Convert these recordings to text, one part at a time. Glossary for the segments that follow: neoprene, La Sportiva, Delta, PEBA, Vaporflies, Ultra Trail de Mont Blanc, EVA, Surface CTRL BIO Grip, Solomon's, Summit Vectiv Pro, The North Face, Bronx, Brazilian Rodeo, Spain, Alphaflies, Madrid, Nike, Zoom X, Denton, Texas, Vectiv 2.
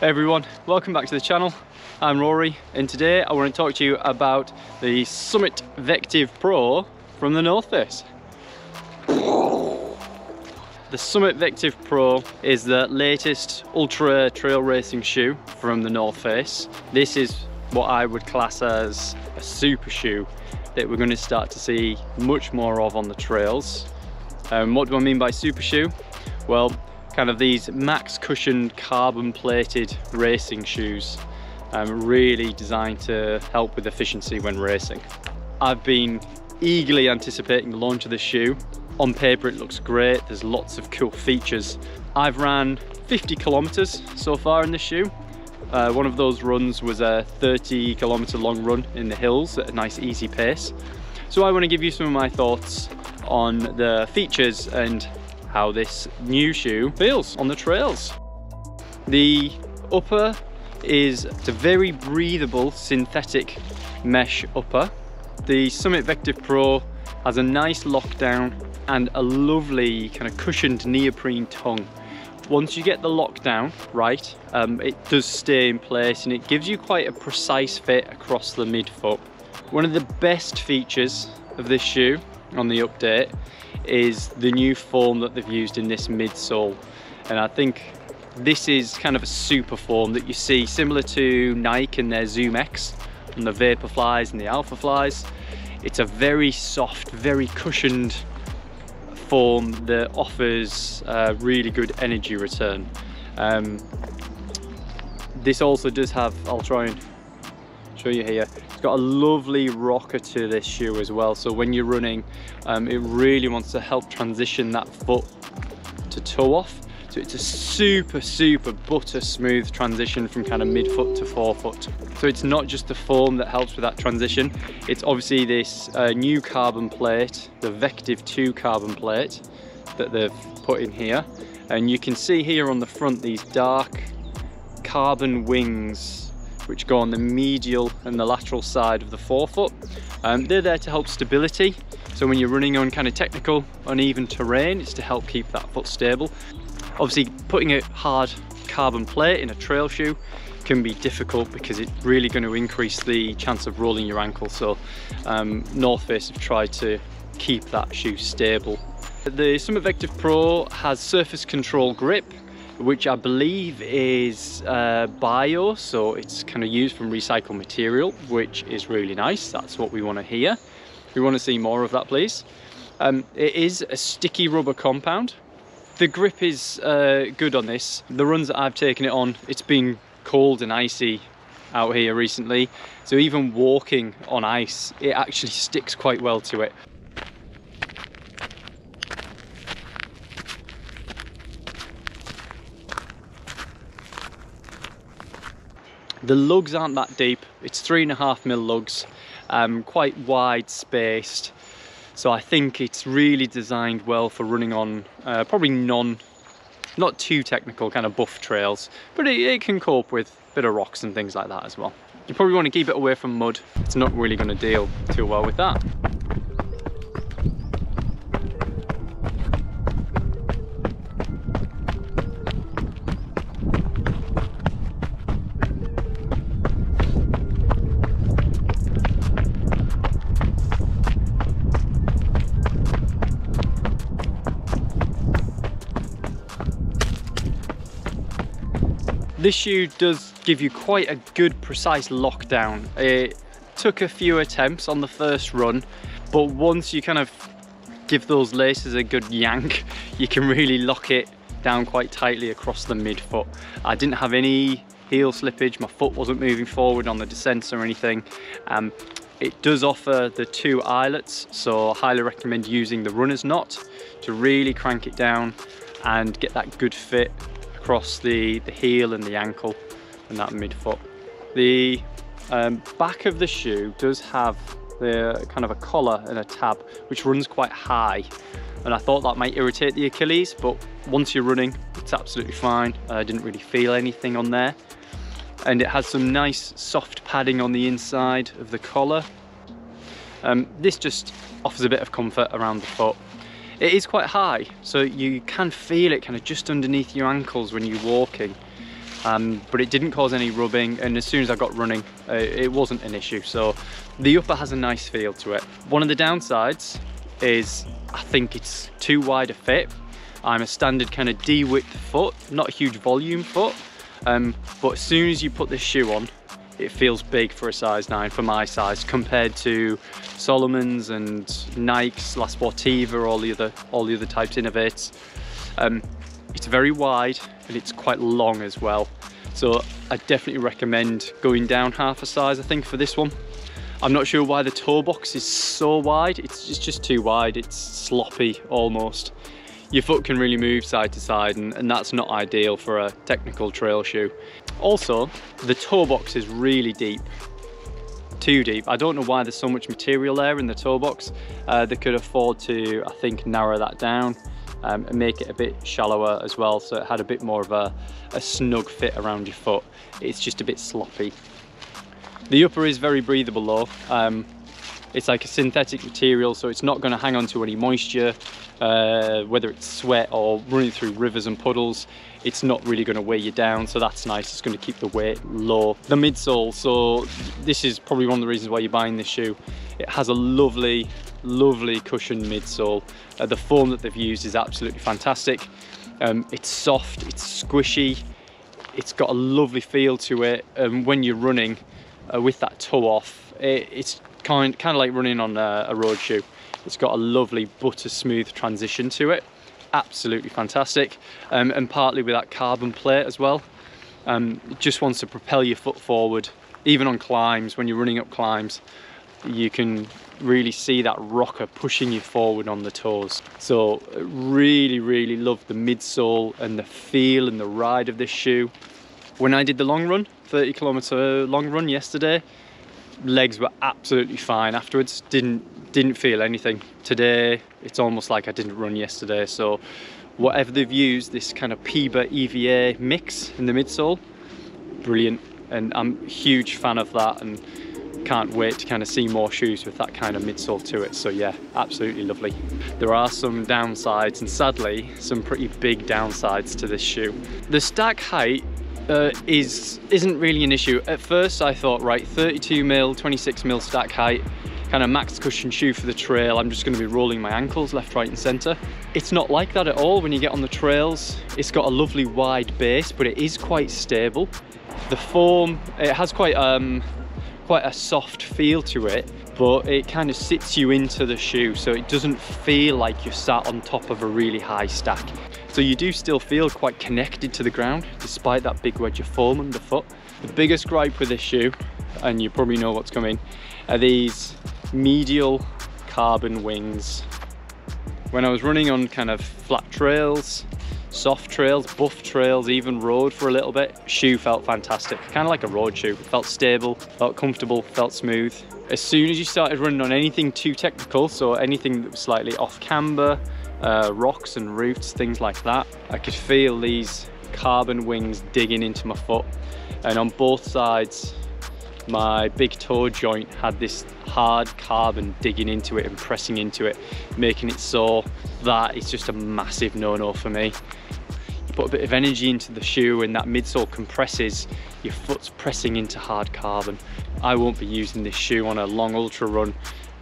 Hey everyone, welcome back to the channel. I'm Rory and today I want to talk to you about the Summit Vectiv Pro from the North Face. The Summit Vectiv Pro is the latest ultra trail racing shoe from the North Face. This is what I would class as a super shoe that we're going to start to see much more of on the trails. What do I mean by super shoe? Well, kind of these max cushioned carbon plated racing shoes, really designed to help with efficiency when racing. I've been eagerly anticipating the launch of this shoe. On paper it looks great, there's lots of cool features. I've ran 50 kilometers so far in this shoe. One of those runs was a 30-kilometer long run in the hills at a nice easy pace. So I want to give you some of my thoughts on the features and how this new shoe feels on the trails. The upper is a very breathable synthetic mesh upper. The Summit Vectiv Pro has a nice lockdown and a lovely kind of cushioned neoprene tongue. Once you get the lockdown right, it does stay in place and it gives you quite a precise fit across the midfoot. One of the best features of this shoe on the update is the new foam that they've used in this midsole, and I think this is kind of a super foam that you see similar to Nike and their Zoom X and the Vaporflies and the Alphaflies. It's a very soft, very cushioned foam that offers really good energy return. This also does have, I'll try and show you here, it's got a lovely rocker to this shoe as well, so when you're running it really wants to help transition that foot to toe off, so it's a super butter smooth transition from kind of midfoot to forefoot. So it's not just the foam that helps with that transition, it's obviously this new carbon plate, the Vectiv 2 carbon plate that they've put in here, and you can see here on the front these dark carbon wings which go on the medial and the lateral side of the forefoot. They're there to help stability, so when you're running on kind of technical, uneven terrain, it's to help keep that foot stable. Obviously putting a hard carbon plate in a trail shoe can be difficult because it's really going to increase the chance of rolling your ankle, so North Face have tried to keep that shoe stable. The Summit Vectiv Pro has surface control grip, which I believe is bio, so it's kind of used from recycled material, which is really nice. That's what we want to hear. We want to see more of that, please. It is a sticky rubber compound. The grip is good on this. The runs that I've taken it on, it's been cold and icy out here recently, so even walking on ice, it actually sticks quite well to it. The lugs aren't that deep, it's 3.5mm lugs, quite wide spaced, so I think it's really designed well for running on probably not too technical kind of buff trails, but it can cope with a bit of rocks and things like that as well. You probably want to keep it away from mud, it's not really going to deal too well with that. This shoe does give you quite a good precise lockdown. It took a few attempts on the first run, but once you kind of give those laces a good yank, you can really lock it down quite tightly across the midfoot. I didn't have any heel slippage, my foot wasn't moving forward on the descents or anything. It does offer the two eyelets, so I highly recommend using the runner's knot to really crank it down and get that good fit across the heel and the ankle and that midfoot. The back of the shoe does have the kind of a collar and a tab which runs quite high, and I thought that might irritate the Achilles, but once you're running it's absolutely fine. I didn't really feel anything on there, and it has some nice soft padding on the inside of the collar. This just offers a bit of comfort around the foot. It is quite high, so you can feel it kind of just underneath your ankles when you're walking. but it didn't cause any rubbing, and as soon as I got running, it wasn't an issue. So the upper has a nice feel to it. One of the downsides is I think it's too wide a fit. I'm a standard kind of D-width foot, not a huge volume foot, but as soon as you put this shoe on, it feels big for a size 9, for my size, compared to Solomon's and Nike's, La Sportiva, all the other types Innovates. It's very wide and it's quite long as well. So I definitely recommend going down half a size, I think, for this one. I'm not sure why the toe box is so wide. It's just too wide. It's sloppy almost. Your foot can really move side to side, and that's not ideal for a technical trail shoe. Also, the toe box is really deep, too deep. I don't know why there's so much material there in the toe box. They could afford to, I think, narrow that down and make it a bit shallower as well, so it had a bit more of a snug fit around your foot. It's just a bit sloppy. The upper is very breathable though. It's like a synthetic material, so it's not going to hang on to any moisture, whether it's sweat or running through rivers and puddles. It's not really going to weigh you down, so that's nice. It's going to keep the weight low. The midsole, so this is probably one of the reasons why you're buying this shoe. It has a lovely, lovely cushioned midsole. The foam that they've used is absolutely fantastic. It's soft, it's squishy, it's got a lovely feel to it. When you're running with that toe off, it's kind of like running on a road shoe. It's got a lovely butter smooth transition to it. Absolutely fantastic. And partly with that carbon plate as well. It just wants to propel your foot forward. Even on climbs, when you're running up climbs, you can really see that rocker pushing you forward on the toes. So really, really love the midsole and the feel and the ride of this shoe. When I did the long run, 30-kilometer long run yesterday, legs were absolutely fine afterwards. Didn't feel anything. Today it's almost like I didn't run yesterday. So whatever they've used, this kind of PEBA EVA mix in the midsole, brilliant. And I'm a huge fan of that, and can't wait to kind of see more shoes with that kind of midsole to it. So yeah, absolutely lovely. There are some downsides, and sadly some pretty big downsides to this shoe. The stack height isn't really an issue. At first I thought, right, 32 mil, 26 mil stack height, kind of max cushion shoe for the trail. I'm just going to be rolling my ankles left, right and center. It's not like that at all when you get on the trails. It's got a lovely wide base, but it is quite stable. The foam, it has quite a soft feel to it, but it kind of sits you into the shoe, so it doesn't feel like you're sat on top of a really high stack. So you do still feel quite connected to the ground, despite that big wedge of foam underfoot. The biggest gripe with this shoe, and you probably know what's coming, are these medial carbon wings. When I was running on kind of flat trails, soft trails, buff trails, even road for a little bit, shoe felt fantastic. Kind of like a road shoe. It felt stable, felt comfortable, felt smooth. As soon as you started running on anything too technical, so anything that was slightly off camber, rocks and roots, things like that, I could feel these carbon wings digging into my foot. And on both sides, my big toe joint had this hard carbon digging into it and pressing into it, making it sore. That is just a massive no-no for me. You put a bit of energy into the shoe and that midsole compresses, your foot's pressing into hard carbon. I won't be using this shoe on a long ultra run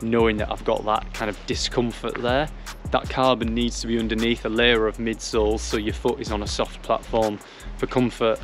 knowing that I've got that kind of discomfort there. That carbon needs to be underneath a layer of midsole, so your foot is on a soft platform for comfort.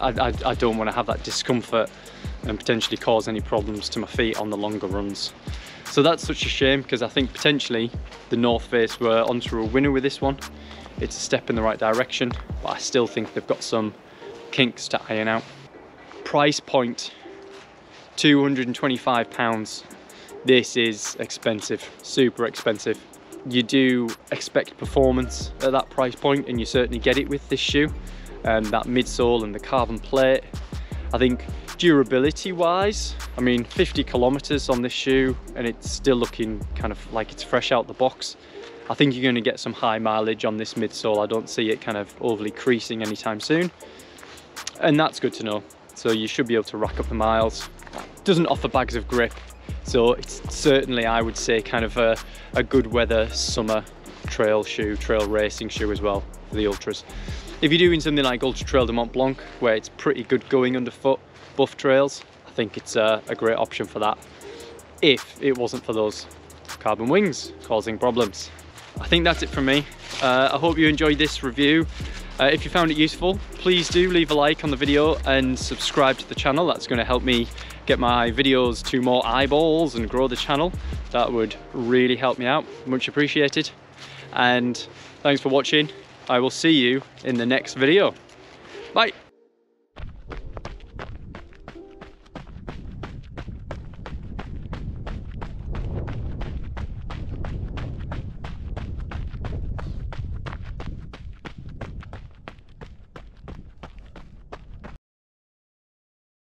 I don't want to have that discomfort and potentially cause any problems to my feet on the longer runs. So that's such a shame, because I think potentially the North Face were onto a winner with this one. It's a step in the right direction, but I still think they've got some kinks to iron out. Price point, £225. This is expensive, super expensive. You do expect performance at that price point, and you certainly get it with this shoe. And that midsole and the carbon plate. I think durability wise, I mean, 50 kilometers on this shoe and it's still looking kind of like it's fresh out the box. I think you're going to get some high mileage on this midsole. I don't see it kind of overly creasing anytime soon, and that's good to know. So you should be able to rack up the miles. Doesn't offer bags of grip, so it's certainly, I would say, kind of a good weather summer trail shoe, trail racing shoe as well for the ultras. If you're doing something like Ultra Trail de Mont Blanc, where it's pretty good going underfoot, buff trails, I think it's a great option for that, if it wasn't for those carbon wings causing problems. I think that's it from me. I hope you enjoyed this review. If you found it useful, please do leave a like on the video and subscribe to the channel. That's going to help me get my videos to more eyeballs and grow the channel. That would really help me out. Much appreciated. And thanks for watching. I will see you in the next video. Bye.